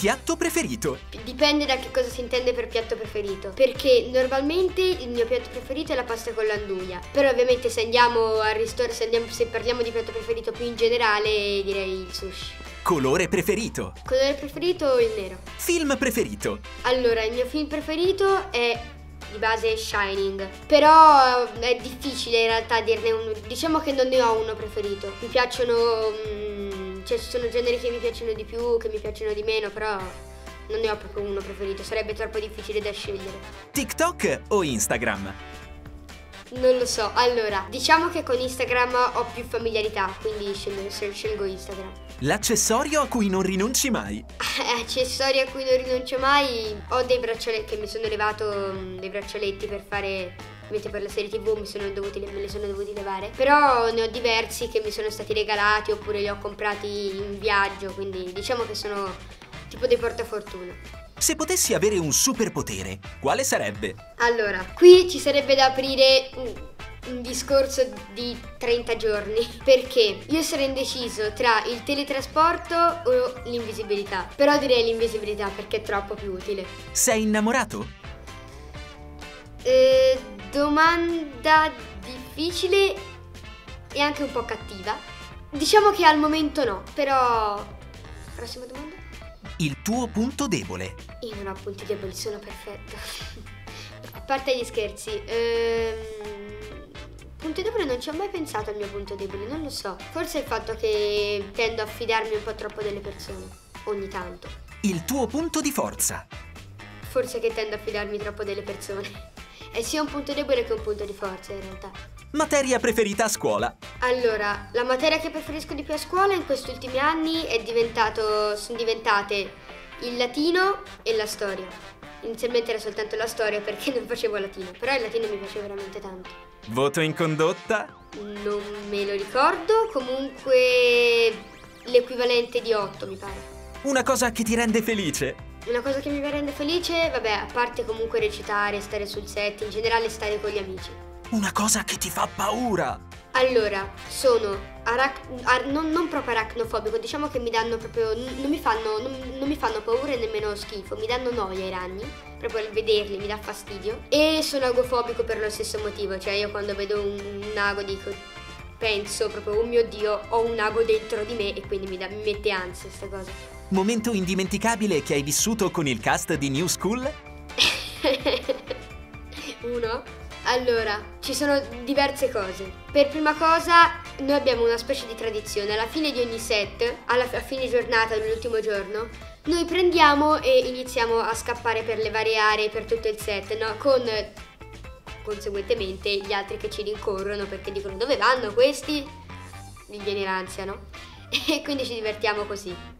piatto preferito? Dipende da che cosa si intende per piatto preferito, perché normalmente il mio piatto preferito è la pasta con l'anduja, però ovviamente se andiamo al ristorante, se parliamo di piatto preferito più in generale, direi il sushi. Colore preferito? Colore preferito il nero. Film preferito? Allora, il mio film preferito è di base Shining, però è difficile in realtà dirne uno, diciamo che non ne ho uno preferito. Mi piacciono, cioè ci sono generi che mi piacciono di più, che mi piacciono di meno, però non ne ho proprio uno preferito, sarebbe troppo difficile da scegliere. TikTok o Instagram? Non lo so, allora, diciamo che con Instagram ho più familiarità, quindi scelgo Instagram. L'accessorio a cui non rinunci mai? Accessorio a cui non rinuncio mai, ho dei braccialetti, che mi sono levato dei braccialetti per fare, ovviamente per la serie TV me li sono dovuti levare, però ne ho diversi che mi sono stati regalati oppure li ho comprati in viaggio, quindi diciamo che sono tipo dei portafortuna. Se potessi avere un superpotere, quale sarebbe? Allora, qui ci sarebbe da aprire un discorso di 30 giorni, perché io sarei indeciso tra il teletrasporto o l'invisibilità. Però direi l'invisibilità perché è troppo più utile. Sei innamorato? Domanda difficile e anche un po' cattiva. Diciamo che al momento no, però... Prossima domanda? Il tuo punto debole? Io non ho punti deboli, sono perfetta. A parte gli scherzi, punto debole non ci ho mai pensato al mio punto debole, non lo so. Forse il fatto che tendo a fidarmi un po' troppo delle persone, ogni tanto. Il tuo punto di forza? Forse che tendo a fidarmi troppo delle persone. È sia un punto debole che un punto di forza in realtà. Materia preferita a scuola? Allora, la materia che preferisco di più a scuola in questi ultimi anni sono diventate il latino e la storia. Inizialmente era soltanto la storia perché non facevo latino, però il latino mi piace veramente tanto. Voto in condotta? Non me lo ricordo, comunque l'equivalente di 8 mi pare. Una cosa che ti rende felice? Una cosa che mi rende felice, vabbè, a parte comunque recitare, stare sul set, in generale stare con gli amici. Una cosa che ti fa paura? Allora, sono non proprio aracnofobico, diciamo che mi danno proprio... Non mi fanno paura e nemmeno schifo, mi danno noia i ragni, proprio al vederli mi dà fastidio. E sono agofobico per lo stesso motivo, cioè io quando vedo un ago dico... Penso proprio, oh mio Dio, ho un ago dentro di me e quindi mi mette ansia questa cosa. Momento indimenticabile che hai vissuto con il cast di New School? Uno? Allora, ci sono diverse cose. Per prima cosa, noi abbiamo una specie di tradizione. Alla fine di ogni set, a fine giornata, l'ultimo giorno, noi prendiamo e iniziamo a scappare per le varie aree, per tutto il set, no? Conseguentemente gli altri che ci rincorrono perché dicono dove vanno questi, gli viene l'ansia, no? E quindi ci divertiamo così.